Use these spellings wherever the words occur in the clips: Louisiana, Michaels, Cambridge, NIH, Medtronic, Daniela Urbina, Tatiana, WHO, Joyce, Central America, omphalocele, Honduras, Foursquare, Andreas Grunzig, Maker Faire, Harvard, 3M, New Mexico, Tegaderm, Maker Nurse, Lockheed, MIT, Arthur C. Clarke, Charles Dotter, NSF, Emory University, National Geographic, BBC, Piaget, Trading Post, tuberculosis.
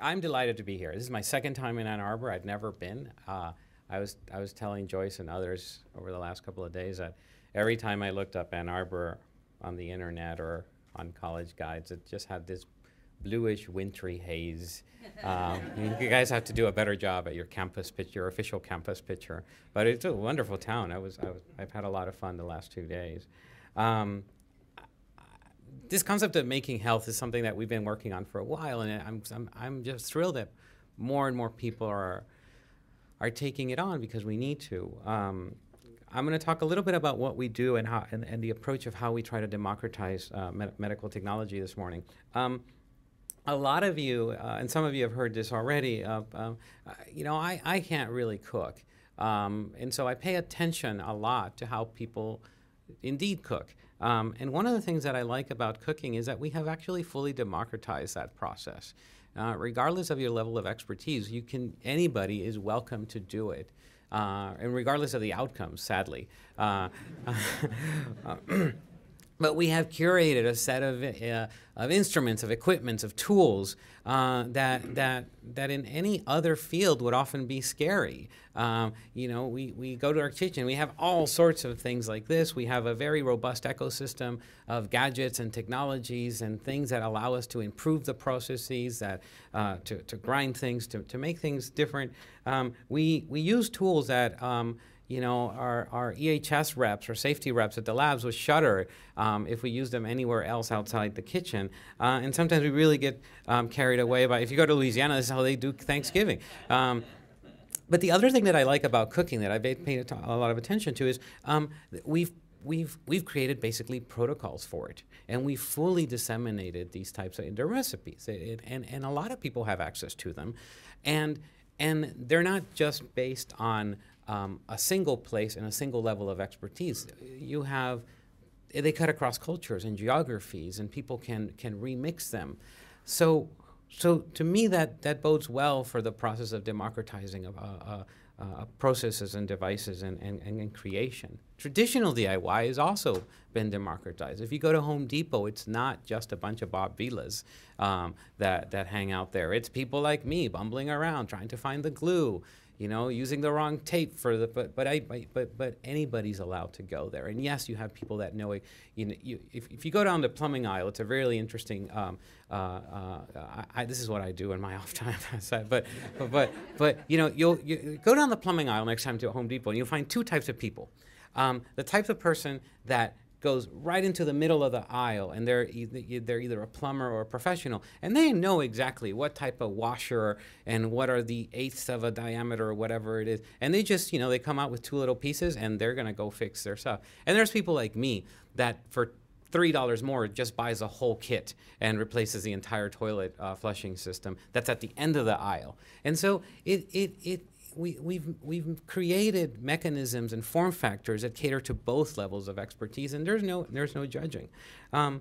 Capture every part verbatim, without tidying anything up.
I'm delighted to be here. This is my second time in Ann Arbor. I've never been. Uh, I was I was telling Joyce and others over the last couple of days that every time I looked up Ann Arbor on the internet or on college guides, it just had this bluish, wintry haze. Um, you guys have to do a better job at your campus picture, your official campus picture. But it's a wonderful town. I was, I was I've had a lot of fun the last two days. Um, This concept of making health is something that we've been working on for a while, and I'm, I'm, I'm just thrilled that more and more people are, are taking it on because we need to. Um, I'm going to talk a little bit about what we do and, how, and, and the approach of how we try to democratize uh, med medical technology this morning. Um, a lot of you, uh, and some of you have heard this already, uh, um, you know, I, I can't really cook. Um, and so I pay attention a lot to how people indeed cook. Um, and one of the things that I like about cooking is that we have actually fully democratized that process. Uh, regardless of your level of expertise, you can, anybody is welcome to do it, uh, and regardless of the outcomes, sadly. Uh, but we have curated a set of, uh, of instruments, of equipments, of tools uh, that, that, that in any other field would often be scary. Um, you know, we, we go to our kitchen, we have all sorts of things like this. We have a very robust ecosystem of gadgets and technologies and things that allow us to improve the processes, that, uh, to, to grind things, to, to make things different. Um, we, we use tools that um, you know, our, our E H S reps or safety reps at the labs would shudder um, if we use them anywhere else outside the kitchen. Uh, and sometimes we really get um, carried away by, if you go to Louisiana, this is how they do Thanksgiving. Um, but the other thing that I like about cooking that I've paid a lot of attention to is um, we've We've, we've created basically protocols for it, and we fully disseminated these types of the recipes, it, it, and, and a lot of people have access to them. And, and they're not just based on Um, a single place and a single level of expertise. You have, they cut across cultures and geographies, and people can can remix them. So, so to me that that bodes well for the process of democratizing of uh, uh, uh, processes and devices and, and, and creation. Traditional D I Y has also been democratized. If you go to Home Depot, it's not just a bunch of Bob Vilas um, that that hang out there. It's people like me bumbling around trying to find the glue. You know, using the wrong tape for the, but but I but but anybody's allowed to go there. And yes, you have people that know it. You know, you, if if you go down the plumbing aisle, it's a really interesting. Um, uh, uh, I, I, this is what I do in my off time. but but but you know, you'll you go down the plumbing aisle next time to Home Depot, and you'll find two types of people. Um, the type of person that goes right into the middle of the aisle, and they're either, they're either a plumber or a professional, and they know exactly what type of washer and what are the eighths of a diameter or whatever it is, and they just, you know, they come out with two little pieces, and they're gonna go fix their stuff. And there's people like me that for three dollars more just buys a whole kit and replaces the entire toilet uh, flushing system that's at the end of the aisle. And so it, it, it, We, we've, we've created mechanisms and form factors that cater to both levels of expertise, and there's no, there's no judging. Um,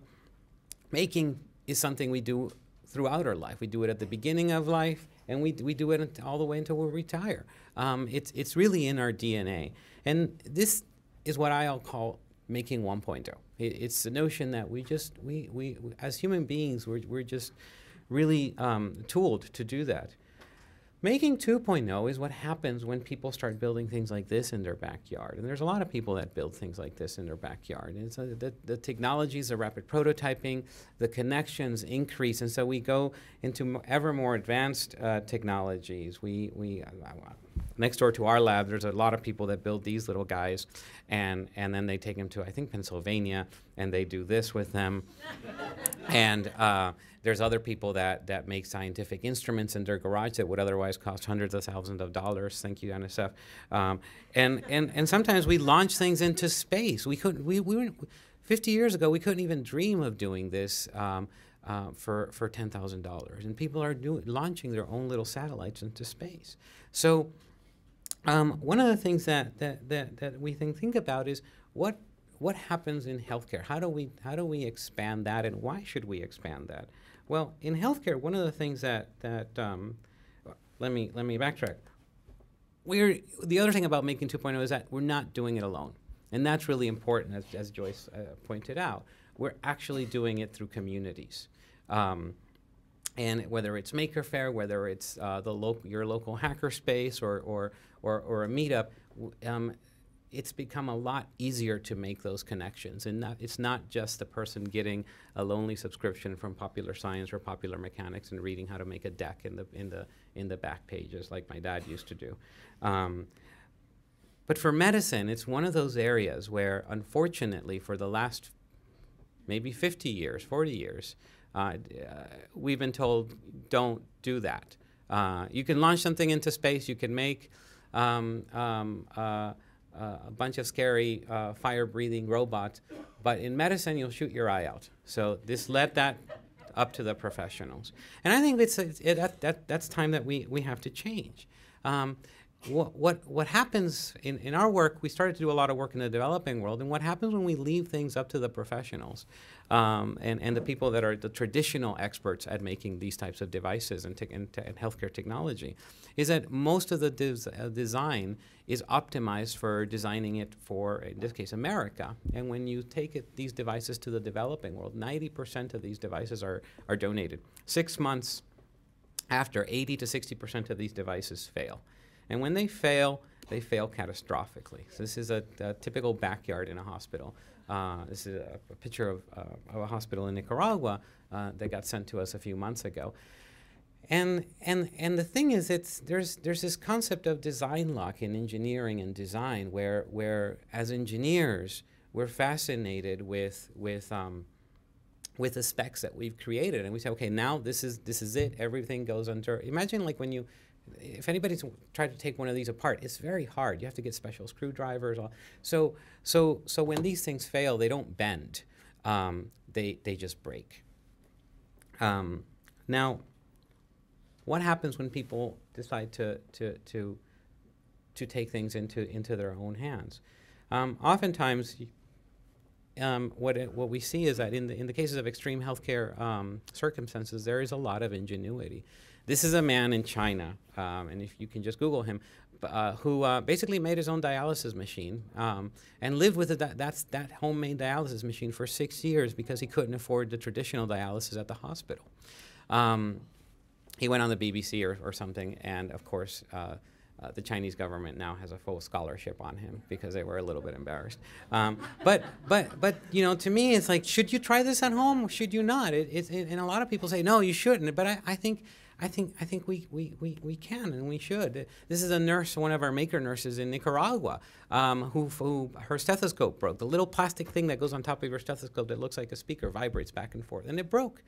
making is something we do throughout our life. We do it at the beginning of life, and we, we do it all the way until we retire. Um, it's, it's really in our D N A. And this is what I'll call making one point oh. It, it's the notion that we just, we, we, as human beings, we're, we're just really um, tooled to do that. Making two point oh is what happens when people start building things like this in their backyard. And there's a lot of people that build things like this in their backyard. And so the, the technologies, the rapid prototyping, the connections increase. And so we go into ever more advanced uh, technologies. We, we uh, next door to our lab, there's a lot of people that build these little guys. And, and then they take them to, I think, Pennsylvania, and they do this with them. and uh, there's other people that, that make scientific instruments in their garage that would otherwise cost hundreds of thousands of dollars. Thank you, N S F. Um, and, and, and sometimes we launch things into space. We couldn't, we, we were, fifty years ago, we couldn't even dream of doing this um, uh, for, for ten thousand dollars. And people are do, launching their own little satellites into space. So um, one of the things that, that, that, that we think, think about is what What happens in healthcare? How do we how do we expand that, and why should we expand that? Well, in healthcare, one of the things that that um, let me let me backtrack. We're the other thing about making two point oh is that we're not doing it alone, and that's really important, as, as Joyce uh, pointed out. We're actually doing it through communities. Um, And whether it's Maker Faire, whether it's uh, the lo your local hackerspace or, or, or, or a meetup, um, it's become a lot easier to make those connections. And that, it's not just the person getting a lonely subscription from Popular Science or Popular Mechanics and reading how to make a deck in the, in the, in the back pages like my dad used to do. Um, but for medicine, it's one of those areas where, unfortunately, for the last maybe fifty years, forty years, Uh, we've been told, don't do that. Uh, you can launch something into space. You can make um, um, uh, uh, a bunch of scary uh, fire-breathing robots. But in medicine, you'll shoot your eye out. So this let that up to the professionals. And I think it's, it, that, that, that's time that we, we have to change. Um, what, what, what happens in, in our work, we started to do a lot of work in the developing world, and what happens when we leave things up to the professionals um, and, and the people that are the traditional experts at making these types of devices and, te and, te and healthcare technology is that most of the des uh, design is optimized for designing it for, in this case, America. And when you take it, these devices to the developing world, ninety percent of these devices are, are donated. Six months after, eighty to sixty percent of these devices fail. And when they fail, they fail catastrophically. So this is a, a typical backyard in a hospital. Uh, this is a, a picture of, uh, of a hospital in Nicaragua uh, that got sent to us a few months ago. And, and, and the thing is, it's, there's, there's this concept of design lock in engineering and design where, where as engineers, we're fascinated with, with um, with the specs that we've created. And we say, okay, now this is, this is it. Everything goes under. Imagine like when you, if anybody's tried to take one of these apart, it's very hard. You have to get special screwdrivers. All. So, so, so when these things fail, they don't bend. Um, they, they just break. Um, now, what happens when people decide to, to, to, to take things into, into their own hands? Um, oftentimes, um, what, it, what we see is that in the, in the cases of extreme healthcare um, circumstances, there is a lot of ingenuity. This is a man in China, um, and if you can just Google him, uh, who uh, basically made his own dialysis machine um, and lived with a di that's, that homemade dialysis machine for six years because he couldn't afford the traditional dialysis at the hospital. Um, he went on the B B C or, or something, and of course, uh, uh, the Chinese government now has a full scholarship on him because they were a little bit embarrassed. Um, but, but, but you know, to me, it's like, should you try this at home or should you not? It, it, it, and a lot of people say, no, you shouldn't, but I, I think, I think I think we, we, we, we can and we should. This is a nurse, one of our Maker Nurses in Nicaragua, um, who, who her stethoscope broke. The little plastic thing that goes on top of your stethoscope that looks like a speaker vibrates back and forth, and it broke.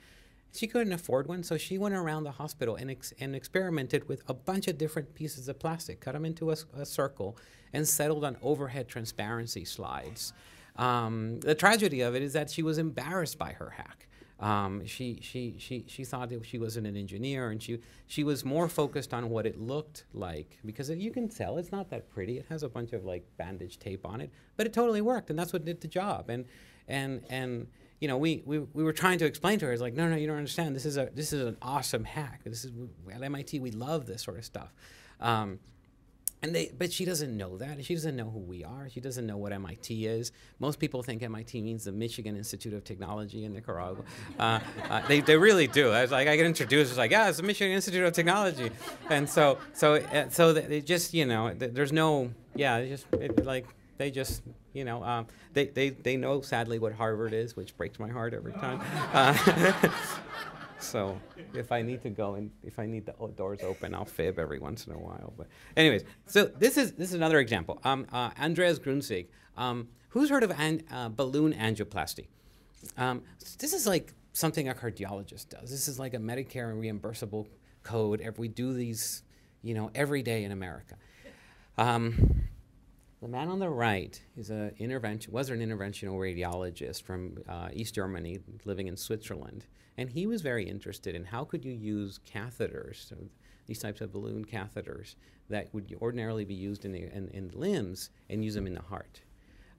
She couldn't afford one, so she went around the hospital and, ex and experimented with a bunch of different pieces of plastic, cut them into a, a circle, and settled on overhead transparency slides. Um, the tragedy of it is that she was embarrassed by her hack. Um, she, she, she, she thought that she wasn't an engineer, and she, she was more focused on what it looked like, because you can tell it's not that pretty. It has a bunch of like bandage tape on it, but it totally worked, and that's what did the job. And, and, and you know, we, we, we were trying to explain to her, it's like, no, no, you don't understand. This is, a, this is an awesome hack. This is, at M I T, we love this sort of stuff. Um, And they, but she doesn't know that. She doesn't know who we are. She doesn't know what M I T is. Most people think M I T means the Michigan Institute of Technology in Nicaragua. Uh, uh, they, they really do. I was like, I get introduced. It's like, yeah, it's the Michigan Institute of Technology. And so, so, uh, so they just, you know, there's no, yeah, they just it, like they just, you know, um, they, they, they know sadly what Harvard is, which breaks my heart every time. Uh, So if I need to go and if I need the doors open, I'll fib every once in a while. But anyways, so this is this is another example. Um, uh, Andreas Grunzig, um, who's heard of an, uh, balloon angioplasty? Um, this is like something a cardiologist does. This is like a Medicare reimbursable code. If we do these, you know, every day in America. Um, The man on the right is a intervention, was an interventional radiologist from uh, East Germany living in Switzerland. And he was very interested in how could you use catheters, so these types of balloon catheters that would ordinarily be used in, the, in, in limbs and use them in the heart.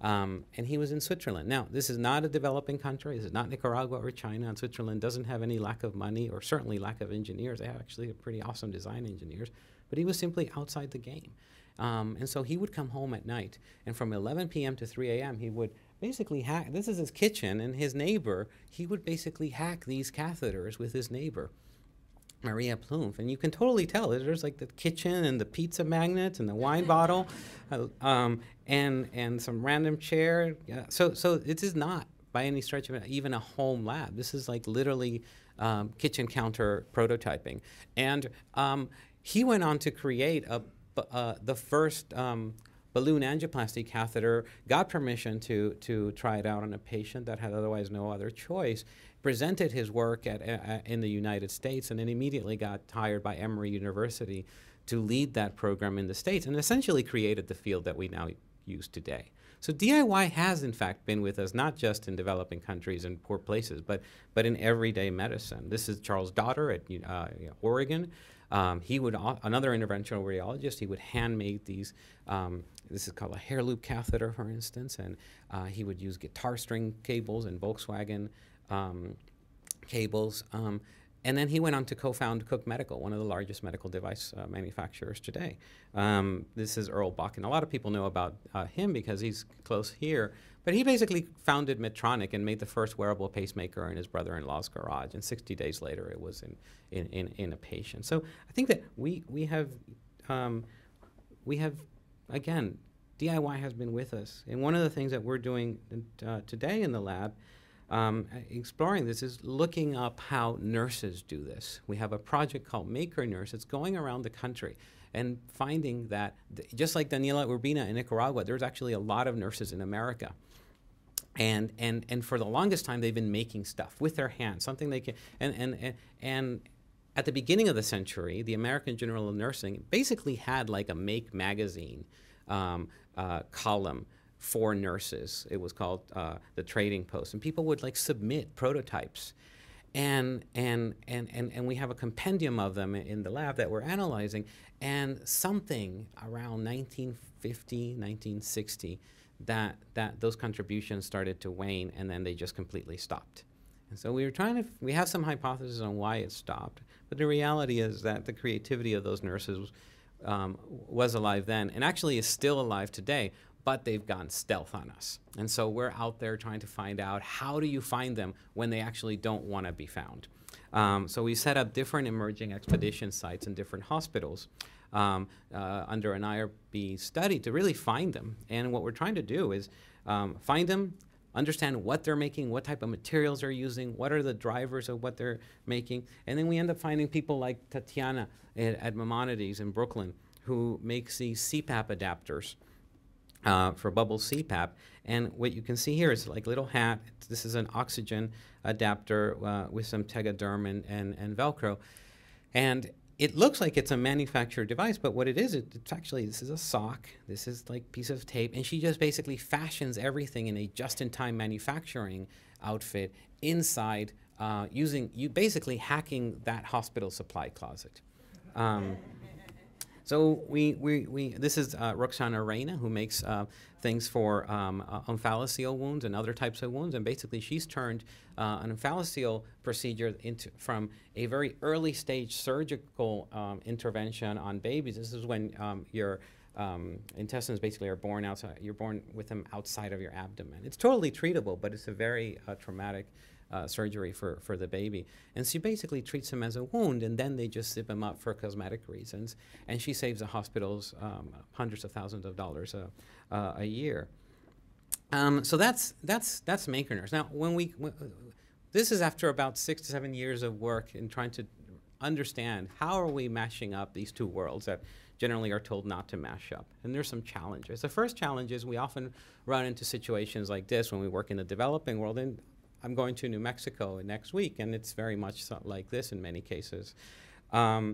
Um, and he was in Switzerland. Now, this is not a developing country. This is not Nicaragua or China. And Switzerland doesn't have any lack of money or certainly lack of engineers. They have actually pretty awesome design engineers. But he was simply outside the game. Um, and so he would come home at night, and from eleven p m to three a m he would basically hack. This is his kitchen, and his neighbor, he would basically hack these catheters with his neighbor. Maria Plumf, and you can totally tell. There's like the kitchen and the pizza magnets and the wine bottle, uh, um, and and some random chair. Yeah. So so this is not by any stretch of it even a home lab. This is like literally um, kitchen counter prototyping. And um, he went on to create a uh, the first um, balloon angioplasty catheter. Got permission to to try it out on a patient that had otherwise no other choice. Presented his work at, uh, in the United States, and then immediately got hired by Emory University to lead that program in the States, and essentially created the field that we now use today. So D I Y has, in fact, been with us, not just in developing countries and poor places, but, but in everyday medicine. This is Charles Dotter at uh, Oregon. Um, he would, uh, another interventional radiologist, he would handmade these, um, this is called a hair loop catheter, for instance, and uh, he would use guitar string cables and Volkswagen Um, cables, um, and then he went on to co-found Cook Medical, one of the largest medical device uh, manufacturers today. Um, this is Earl Buck, and a lot of people know about uh, him because he's close here, but he basically founded Medtronic and made the first wearable pacemaker in his brother-in-law's garage, and sixty days later it was in, in, in, in a patient. So I think that we, we have, um, we have, again, D I Y has been with us, and one of the things that we're doing uh, today in the lab Um, exploring this is looking up how nurses do this. We have a project called Maker Nurse. It's going around the country and finding that, th just like Daniela Urbina in Nicaragua, there's actually a lot of nurses in America. And, and, and for the longest time, they've been making stuff with their hands, something they can, and, and, and, and at the beginning of the century, the American Journal of Nursing basically had like a Make magazine um, uh, column for nurses. It was called uh, the Trading Post, and people would like submit prototypes, and and and and and we have a compendium of them in the lab that we're analyzing. And something around nineteen fifty, nineteen sixty, that that those contributions started to wane, and then they just completely stopped. And so we were trying to, we have some hypotheses on why it stopped, but the reality is that the creativity of those nurses um, was alive then, and actually is still alive today. But they've gone stealth on us. And so we're out there trying to find out, how do you find them when they actually don't want to be found? Um, so we set up different emerging expedition sites in different hospitals um, uh, under an I R B study to really find them. And what we're trying to do is um, find them, understand what they're making, what type of materials they're using, what are the drivers of what they're making. And then we end up finding people like Tatiana at, at Maimonides in Brooklyn, who makes these C PAP adapters Uh, for bubble C PAP. And what you can see here is like little hat. This is an oxygen adapter uh, with some Tegaderm and, and, and Velcro. And it looks like it's a manufactured device, but what it is, it, it's actually, this is a sock. This is like piece of tape. And she just basically fashions everything in a just-in-time manufacturing outfit inside uh, using, you basically hacking that hospital supply closet. Um, So we, we, we, this is uh, Roxana Reina, who makes uh, things for um, uh, omphalocele wounds and other types of wounds. And basically, she's turned uh, an omphalocele procedure into, from a very early stage surgical um, intervention on babies. This is when um, your um, intestines basically are born outside. You're born with them outside of your abdomen. It's totally treatable, but it's a very uh, traumatic Uh, surgery for, for the baby. And she basically treats him as a wound, and then they just zip him up for cosmetic reasons. And she saves the hospitals um, hundreds of thousands of dollars a, uh, a year. Um, so that's, that's, that's Maker Nurse. Now, when we, when, this is after about six to seven years of work in trying to understand how are we mashing up these two worlds that generally are told not to mash up. And there's some challenges. The first challenge is we often run into situations like this when we work in the developing world. And I'm going to New Mexico next week, and it's very much so like this in many cases. Um,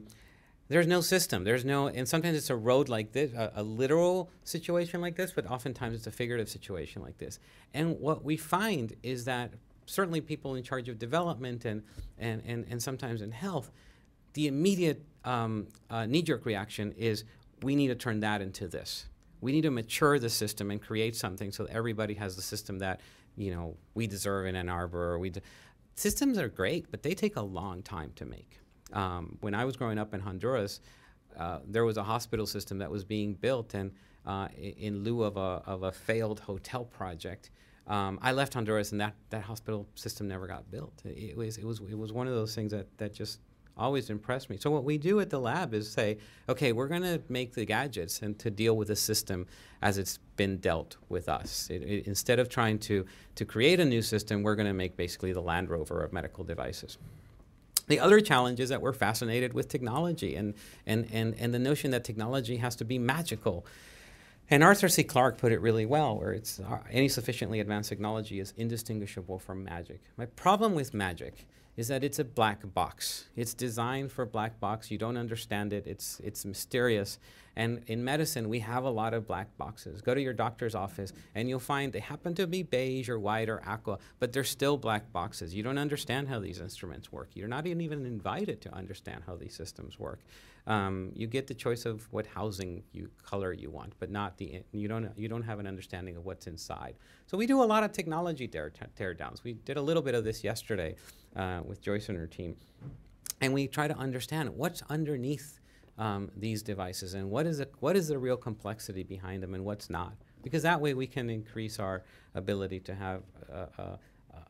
there's no system. There's no, and sometimes it's a road like this, a, a literal situation like this, but oftentimes it's a figurative situation like this. And what we find is that certainly people in charge of development and, and, and, and sometimes in health, the immediate um, uh, knee-jerk reaction is we need to turn that into this. We need to mature the system and create something so that everybody has the system that, you know, we deserve in Ann Arbor. Or we de Systems are great, but they take a long time to make. Um, when I was growing up in Honduras, uh, there was a hospital system that was being built and, uh, in lieu of a, of a failed hotel project. Um, I left Honduras, and that, that hospital system never got built. It, it, was, it, was, it was one of those things that, that just always impressed me. So what we do at the lab is say, okay, we're going to make the gadgets and to deal with the system as it's been dealt with us. It, it, instead of trying to, to create a new system, we're going to make basically the Land Rover of medical devices. The other challenge is that we're fascinated with technology and, and, and, and the notion that technology has to be magical. And Arthur C. Clarke put it really well, where it's uh, any sufficiently advanced technology is indistinguishable from magic. My problem with magic is that it's a black box. It's designed for black box. You don't understand it. It's, it's mysterious. And in medicine, we have a lot of black boxes. Go to your doctor's office, and you'll find they happen to be beige or white or aqua, but they're still black boxes. You don't understand how these instruments work. You're not even invited to understand how these systems work. Um, you get the choice of what housing you color you want, but not the you don't you don't have an understanding of what's inside. So we do a lot of technology tear, tear downs. We did a little bit of this yesterday uh, with Joyce and her team, and we try to understand what's underneath um, these devices and what is the, what is the real complexity behind them and what's not, because that way we can increase our ability to have Uh, uh,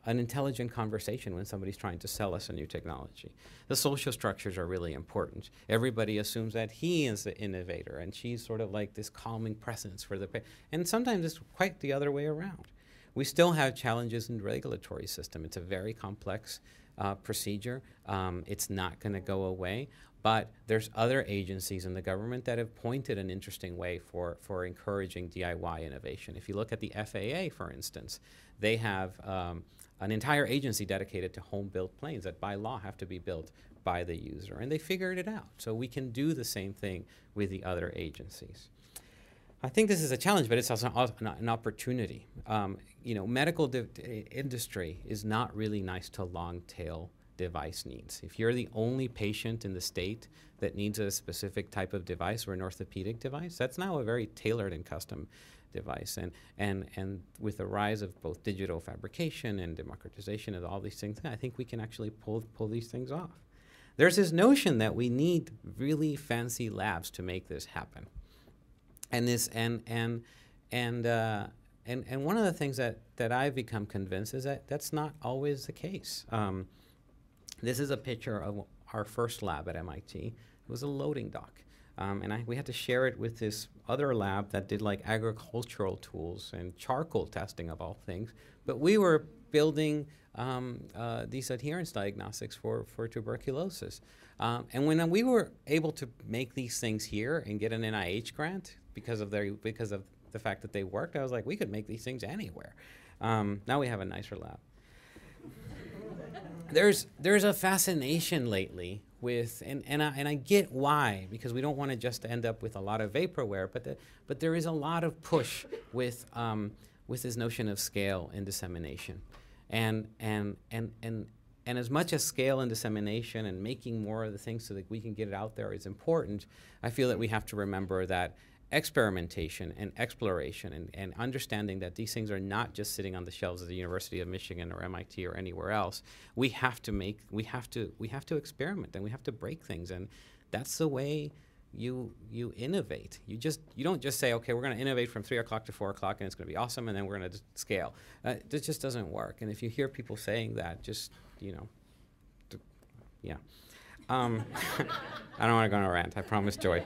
an intelligent conversation when somebody's trying to sell us a new technology. The social structures are really important. Everybody assumes that he is the innovator and she's sort of like this calming presence for the, and sometimes it's quite the other way around. We still have challenges in the regulatory system. It's a very complex uh, procedure. Um, it's not going to go away, but there's other agencies in the government that have pointed an interesting way for, for encouraging D I Y innovation. If you look at the F A A, for instance, they have um, an entire agency dedicated to home-built planes that by law have to be built by the user, and they figured it out. So we can do the same thing with the other agencies. I think this is a challenge, but it's also an, an opportunity. Um, you know, medical industry is not really nice to long-tail device needs. If you're the only patient in the state that needs a specific type of device or an orthopedic device, that's now a very tailored and custom device. And, and, and with the rise of both digital fabrication and democratization and all these things, I think we can actually pull, pull these things off. There's this notion that we need really fancy labs to make this happen. And, this, and, and, and, uh, and, and one of the things that, that I've become convinced is that that's not always the case. Um, this is a picture of our first lab at M I T. It was a loading dock. Um, and I, we had to share it with this other lab that did like agricultural tools and charcoal testing of all things. But we were building um, uh, these adherence diagnostics for, for tuberculosis. Um, and when we were able to make these things here and get an N I H grant because of, their, because of the fact that they worked, I was like, we could make these things anywhere. Um, now we have a nicer lab. There's, there's a fascination lately with, and, and, I, and I get why, because we don't want to just end up with a lot of vaporware, but, the, but there is a lot of push with, um, with this notion of scale and dissemination. And, and, and, and, and as much as scale and dissemination and making more of the things so that we can get it out there is important, I feel that we have to remember that experimentation and exploration and, and understanding that these things are not just sitting on the shelves of the University of Michigan or M I T or anywhere else. We have to make, we have to, we have to experiment and we have to break things, and that's the way you you innovate. You just, you don't just say, okay, we're going to innovate from three o'clock to four o'clock and it's going to be awesome, and then we're going to scale. Uh, this just doesn't work. And if you hear people saying that, just you know, yeah. Um, I don't want to go on a rant, I promise, Joy.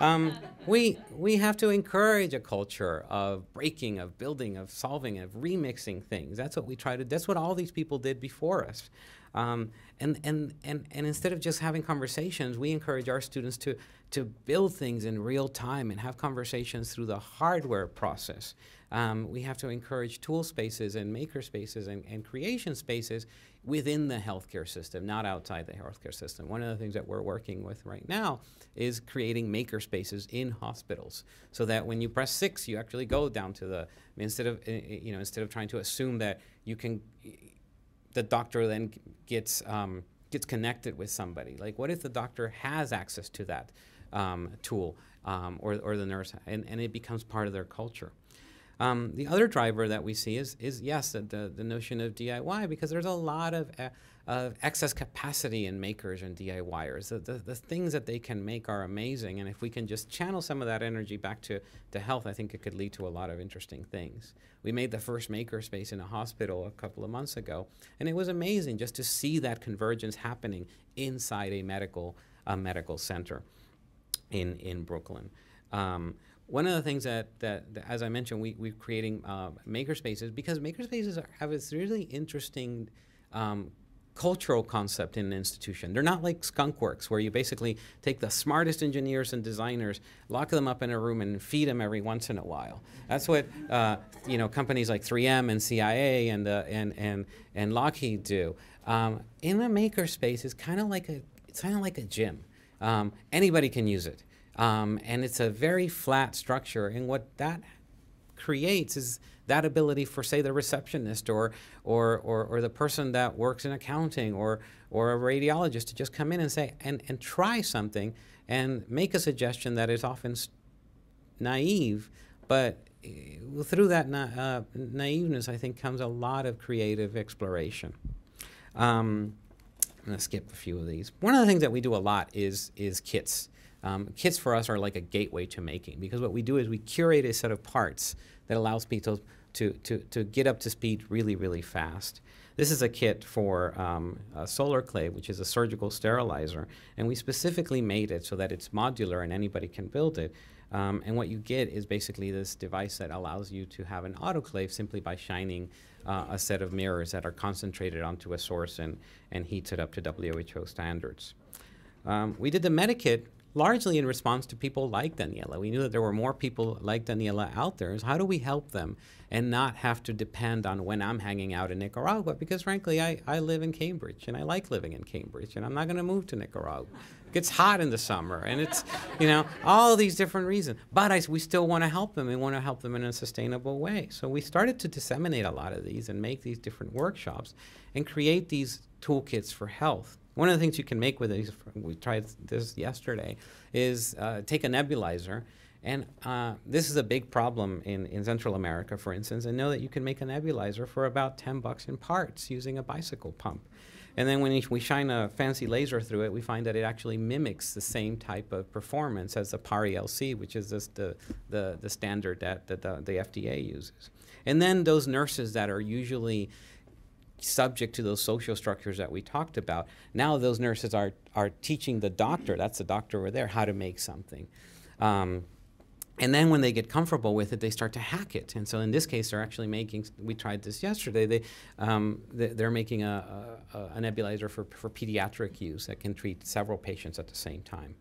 Um, we, we have to encourage a culture of breaking, of building, of solving, of remixing things. That's what we try to, that's what all these people did before us. Um, and, and, and, and instead of just having conversations, we encourage our students to, to build things in real time and have conversations through the hardware process. Um, we have to encourage tool spaces and maker spaces and, and creation spaces within the healthcare system, not outside the healthcare system. One of the things that we're working with right now is creating maker spaces in hospitals, so that when you press six, you actually go down to the, instead of, you know, instead of trying to assume that you can, the doctor then gets, um, gets connected with somebody. Like, what if the doctor has access to that um, tool um, or, or the nurse, and, and it becomes part of their culture? Um, the other driver that we see is, is yes, the, the notion of D I Y, because there's a lot of, uh, of excess capacity in makers and D I Y ers. The, the, the things that they can make are amazing, and if we can just channel some of that energy back to, to health, I think it could lead to a lot of interesting things. We made the first maker space in a hospital a couple of months ago, and it was amazing just to see that convergence happening inside a medical, a medical center in, in Brooklyn. Um, One of the things that, that, that as I mentioned, we, we're creating uh, makerspaces, because makerspaces are, have this really interesting um, cultural concept in an institution. They're not like skunk works, where you basically take the smartest engineers and designers, lock them up in a room, and feed them every once in a while. That's what uh, you know, companies like three M and C I A and, uh, and, and, and Lockheed do. Um, in a makerspace, it's kind of like a, it's kind of like a gym. Um, anybody can use it. Um, and it's a very flat structure, and what that creates is that ability for, say, the receptionist or, or, or, or the person that works in accounting or, or a radiologist to just come in and say, and, and try something and make a suggestion that is often naive, but through that na uh, naiveness, I think, comes a lot of creative exploration. Um, I'm going to skip a few of these. One of the things that we do a lot is, is kits. Um, kits for us are like a gateway to making, because what we do is we curate a set of parts that allows people to, to, to get up to speed really, really fast. This is a kit for um, a solarclave, which is a surgical sterilizer, and we specifically made it so that it's modular and anybody can build it. Um, and what you get is basically this device that allows you to have an autoclave simply by shining uh, a set of mirrors that are concentrated onto a source and, and heats it up to W H O standards. Um, we did the MediKit largely in response to people like Daniela. We knew that there were more people like Daniela out there. So how do we help them and not have to depend on when I'm hanging out in Nicaragua? Because frankly, I, I live in Cambridge, and I like living in Cambridge, and I'm not going to move to Nicaragua. It gets hot in the summer, and it's, you know, all these different reasons. But I, we still want to help them, and want to help them in a sustainable way. So we started to disseminate a lot of these and make these different workshops and create these toolkits for health. One of the things you can make with these, we tried this yesterday, is uh, take a nebulizer. And uh, this is a big problem in, in Central America, for instance, and know that you can make a nebulizer for about ten bucks in parts using a bicycle pump. And then when we shine a fancy laser through it, we find that it actually mimics the same type of performance as the PARI L C, which is just the, the, the standard that, that the, the F D A uses. And then those nurses that are usually subject to those social structures that we talked about. Now those nurses are, are teaching the doctor, that's the doctor over there, how to make something. Um, and then when they get comfortable with it, they start to hack it. And so in this case, they're actually making, we tried this yesterday, they, um, they're making a, a, a nebulizer for, for pediatric use that can treat several patients at the same time.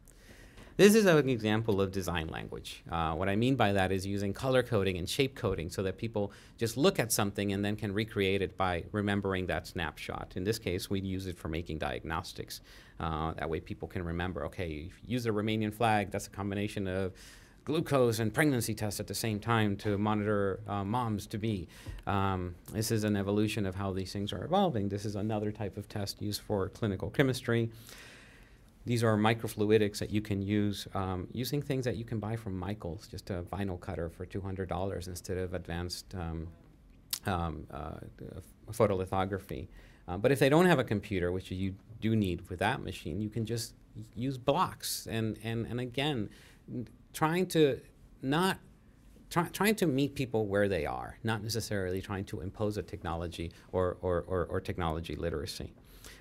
This is an example of design language. Uh, what I mean by that is using color coding and shape coding so that people just look at something and then can recreate it by remembering that snapshot. In this case, we use it for making diagnostics. Uh, that way people can remember, okay, if you use a Romanian flag, that's a combination of glucose and pregnancy tests at the same time to monitor uh, moms to be. Um, this is an evolution of how these things are evolving. This is another type of test used for clinical chemistry. These are microfluidics that you can use um, using things that you can buy from Michaels, just a vinyl cutter for two hundred dollars instead of advanced um, um, uh, photolithography. Uh, but if they don't have a computer, which you do need with that machine, you can just use blocks. And, and, and again, trying to not Try, trying to meet people where they are, not necessarily trying to impose a technology or, or, or, or technology literacy.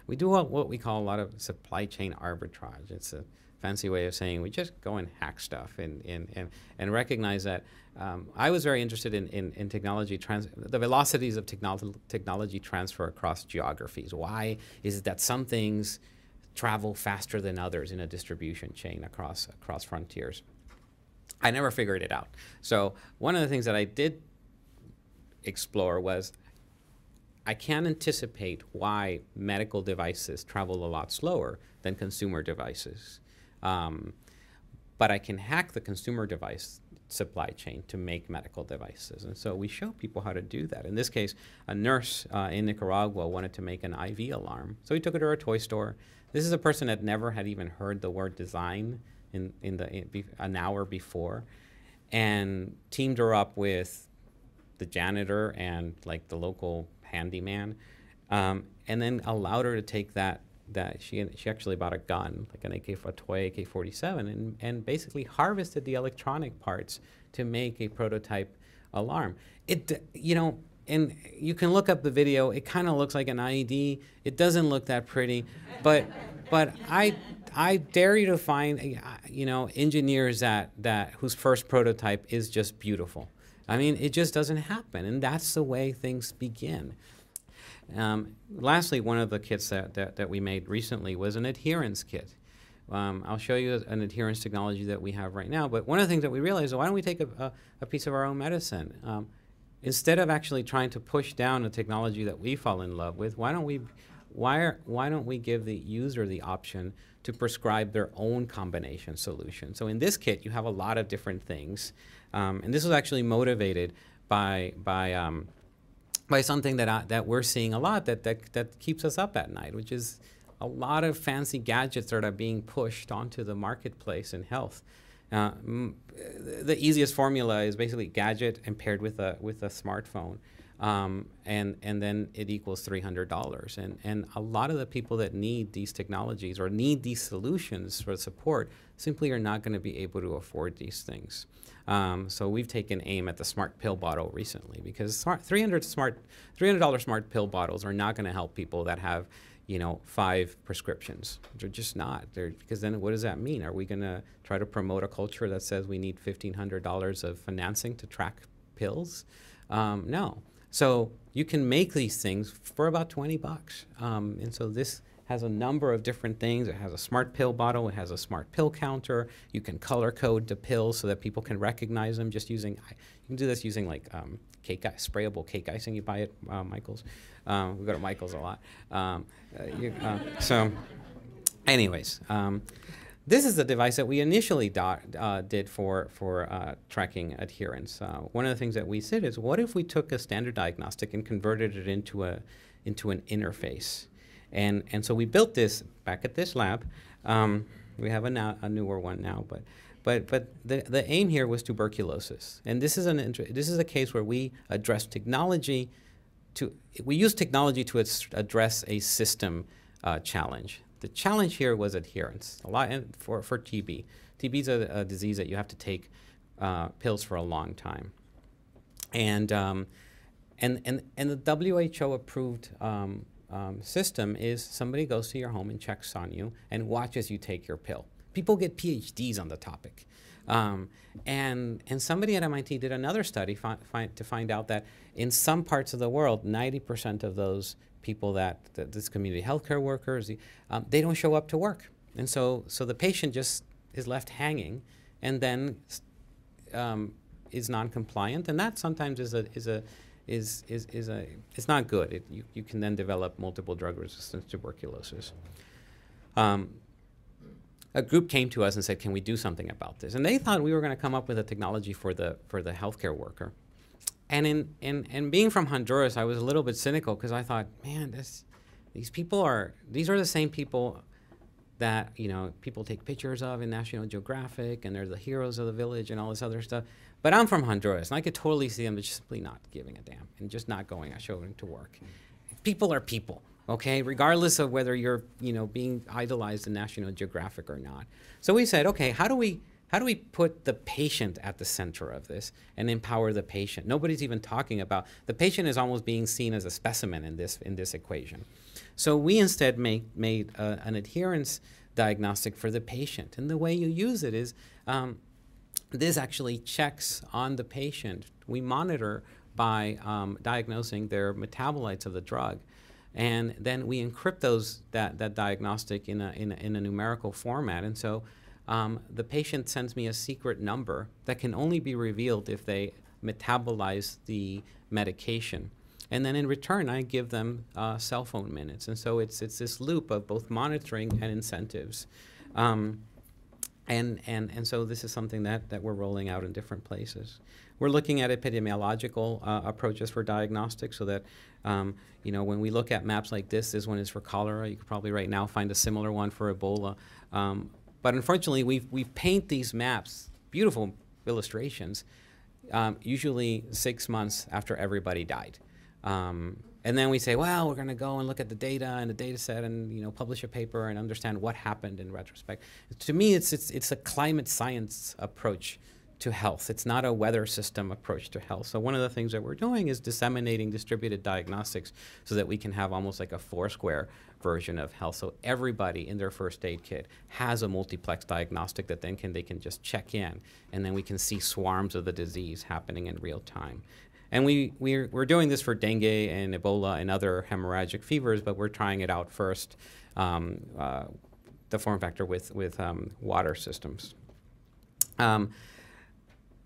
We do what we call a lot of supply chain arbitrage. It's a fancy way of saying we just go and hack stuff and, and, and, and recognize that um, I was very interested in, in, in technology, trans the velocities of technolo technology transfer across geographies. Why is it that some things travel faster than others in a distribution chain across, across frontiers? I never figured it out. So one of the things that I did explore was I can anticipate why medical devices travel a lot slower than consumer devices. Um, but I can hack the consumer device supply chain to make medical devices. And so we show people how to do that. In this case, a nurse uh, in Nicaragua wanted to make an I V alarm. So we took her to a toy store. This is a person that never had even heard the word design in, in the in, an hour before, and teamed her up with the janitor and like the local handyman, um, and then allowed her to take that, that she, she actually bought a gun, like an A K, a toy A K forty-seven, and, and basically harvested the electronic parts to make a prototype alarm. It, you know, and you can look up the video, it kind of looks like an I E D. It doesn't look that pretty, but, but I, I dare you to find, you know, engineers that, that whose first prototype is just beautiful. I mean, it just doesn't happen, and that's the way things begin. Um, lastly, one of the kits that, that, that we made recently was an adherence kit. Um, I'll show you an adherence technology that we have right now, but one of the things that we realized is, why don't we take a, a, a piece of our own medicine? Um, instead of actually trying to push down a technology that we fall in love with, why don't we, why, are, why don't we give the user the option to prescribe their own combination solution? So in this kit, you have a lot of different things, um, and this was actually motivated by, by um, by something that, I, that we're seeing a lot that, that, that keeps us up at night, which is a lot of fancy gadgets that are being pushed onto the marketplace in health. Uh, m the easiest formula is basically gadget and paired with a, with a smartphone, um, and, and then it equals three hundred dollars. And, and a lot of the people that need these technologies or need these solutions for support simply are not going to be able to afford these things. Um, so we've taken aim at the smart pill bottle recently, because smart, three hundred dollar smart pill bottles are not going to help people that have, you know, five prescriptions. They're just not. They're, because then what does that mean? Are we going to try to promote a culture that says we need fifteen hundred dollars of financing to track pills? Um, no. So you can make these things for about twenty bucks. Um, and so this has a number of different things. It has a smart pill bottle. It has a smart pill counter. You can color code the pills so that people can recognize them just using, you can do this using like um, cake, sprayable cake icing. You buy it, uh, Michaels. Um, we go to Michaels a lot. Um, uh, you, uh, so anyways, um, this is the device that we initially dot, uh, did for, for uh, tracking adherence. Uh, one of the things that we said is, what if we took a standard diagnostic and converted it into, a, into an interface? And, and so we built this back at this lab. Um, we have a, now, a newer one now, but, but, but the, the aim here was tuberculosis. And this is, an inter this is a case where we address technology to, we use technology to address a system uh, challenge. The challenge here was adherence, a lot for, for T B. T B is a, a disease that you have to take uh, pills for a long time. And, um, and, and, and the W H O approved um, Um, system is somebody goes to your home and checks on you and watches you take your pill. People get P H Ds on the topic. Um, and, and somebody at M I T did another study fi fi to find out that in some parts of the world, ninety percent of those people that, that this community healthcare workers, um, they don't show up to work. And so, so the patient just is left hanging and then um, is non-compliant. And that sometimes is a, is a Is, is, is a, it's not good. It, you, you can then develop multiple drug-resistant tuberculosis. Um, a group came to us and said, can we do something about this? And they thought we were going to come up with a technology for the, for the healthcare worker. And in, in, in being from Honduras, I was a little bit cynical, because I thought, man, this, these people are, these are the same people that, you know, people take pictures of in National Geographic, and they're the heroes of the village and all this other stuff. But I'm from Honduras, and I could totally see them just simply not giving a damn and just not going out showing to work. People are people, okay, regardless of whether you're, you know, being idolized in National Geographic or not. So we said, okay, how do we, how do we put the patient at the center of this and empower the patient? Nobody's even talking about, the patient is almost being seen as a specimen in this, in this equation. So we instead make, made uh, an adherence diagnostic for the patient. And the way you use it is, um, this actually checks on the patient. We monitor by um, diagnosing their metabolites of the drug. And then we encrypt those, that, that diagnostic in a, in, a, in a numerical format. And so um, the patient sends me a secret number that can only be revealed if they metabolize the medication. And then in return, I give them uh, cell phone minutes. And so it's, it's this loop of both monitoring and incentives. Um, and, and, and so this is something that, that we're rolling out in different places. We're looking at epidemiological uh, approaches for diagnostics so that, um, you know, when we look at maps like this, this one is for cholera. You could probably right now find a similar one for Ebola. Um, but unfortunately, we've, we paint these maps, beautiful illustrations, um, usually six months after everybody died. Um, and then we say, well, we're going to go and look at the data and the data set and, you know, publish a paper and understand what happened in retrospect. To me, it's, it's, it's a climate science approach to health. It's not a weather system approach to health. So one of the things that we're doing is disseminating distributed diagnostics so that we can have almost like a Foursquare version of health. So everybody in their first aid kit has a multiplex diagnostic that then can, they can just check in, and then we can see swarms of the disease happening in real time. And we, we're, we're doing this for dengue and Ebola and other hemorrhagic fevers, but we're trying it out first, um, uh, the form factor with, with um, water systems. Um,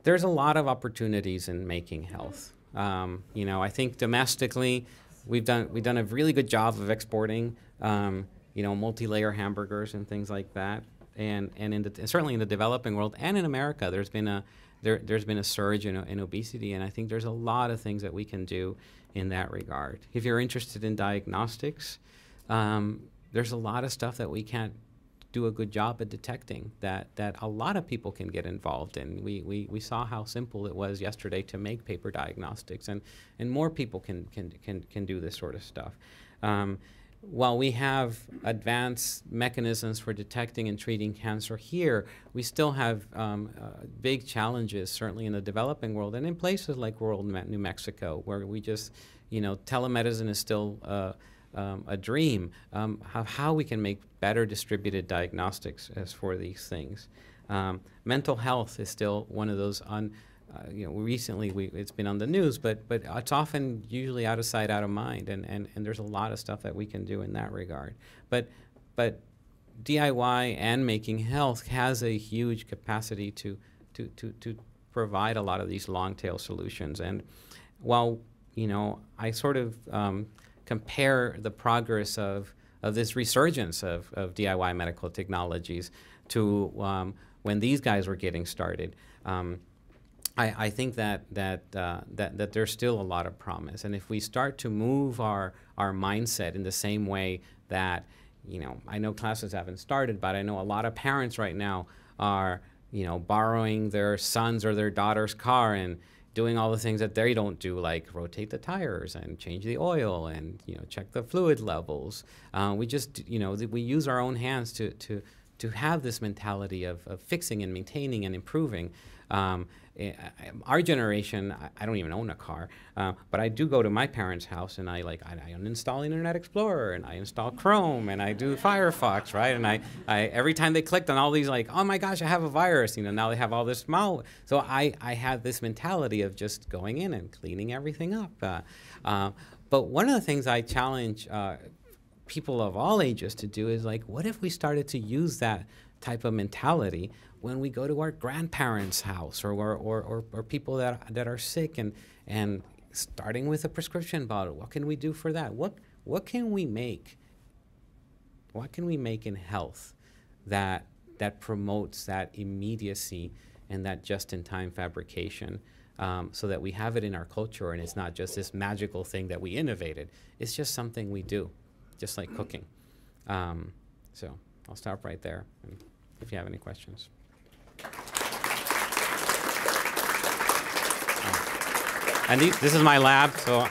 There's a lot of opportunities in making health. Um, you know, I think domestically, we've done we've done a really good job of exporting, um, you know, multi-layer hamburgers and things like that. And and in the, and certainly in the developing world and in America, there's been a there there's been a surge in, in obesity, and I think there's a lot of things that we can do in that regard. If you're interested in diagnostics, um, there's a lot of stuff that we can't do a good job at detecting that that a lot of people can get involved in. We, we, we saw how simple it was yesterday to make paper diagnostics, and, and more people can, can, can, can do this sort of stuff. Um, while we have advanced mechanisms for detecting and treating cancer here, we still have um, uh, big challenges, certainly in the developing world and in places like rural New Mexico, where we just, you know, telemedicine is still uh, Um, a dream um, of how we can make better distributed diagnostics as for these things. Um, mental health is still one of those un, uh, you know, recently we, it's been on the news, but but it's often usually out of sight, out of mind, and, and, and there's a lot of stuff that we can do in that regard. But but D I Y and making health has a huge capacity to to to, to provide a lot of these long tail solutions. And while, you know, I sort of um, compare the progress of, of this resurgence of, of D I Y medical technologies to um, when these guys were getting started. Um, I, I think that, that, uh, that, that there's still a lot of promise. And if we start to move our, our mindset in the same way that, you know, I know classes haven't started, but I know a lot of parents right now are, you know, borrowing their son's or their daughter's car and doing all the things that they don't do, like rotate the tires and change the oil and, you know, check the fluid levels. Uh, we just, you know, we use our own hands to, to, to have this mentality of, of fixing and maintaining and improving. Um, our generation, I don't even own a car, uh, but I do go to my parents' house and I like, I, I uninstall Internet Explorer and I install Chrome and I do Firefox, right? And I, I, every time they clicked on all these, like, oh my gosh, I have a virus, you know, now they have all this malware. So I, I had this mentality of just going in and cleaning everything up. Uh, uh, but one of the things I challenge uh, people of all ages to do is like, what if we started to use that type of mentality when we go to our grandparents' house or or, or, or people that, that are sick, and, and starting with a prescription bottle, what can we do for that? What, what can we make? What can we make in health that, that promotes that immediacy and that just-in-time fabrication, um, so that we have it in our culture and it's not just this magical thing that we innovated. It's just something we do, just like cooking. Um, so I'll stop right there and if you have any questions. And these, this is my lab, so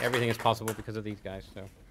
everything is possible because of these guys. So.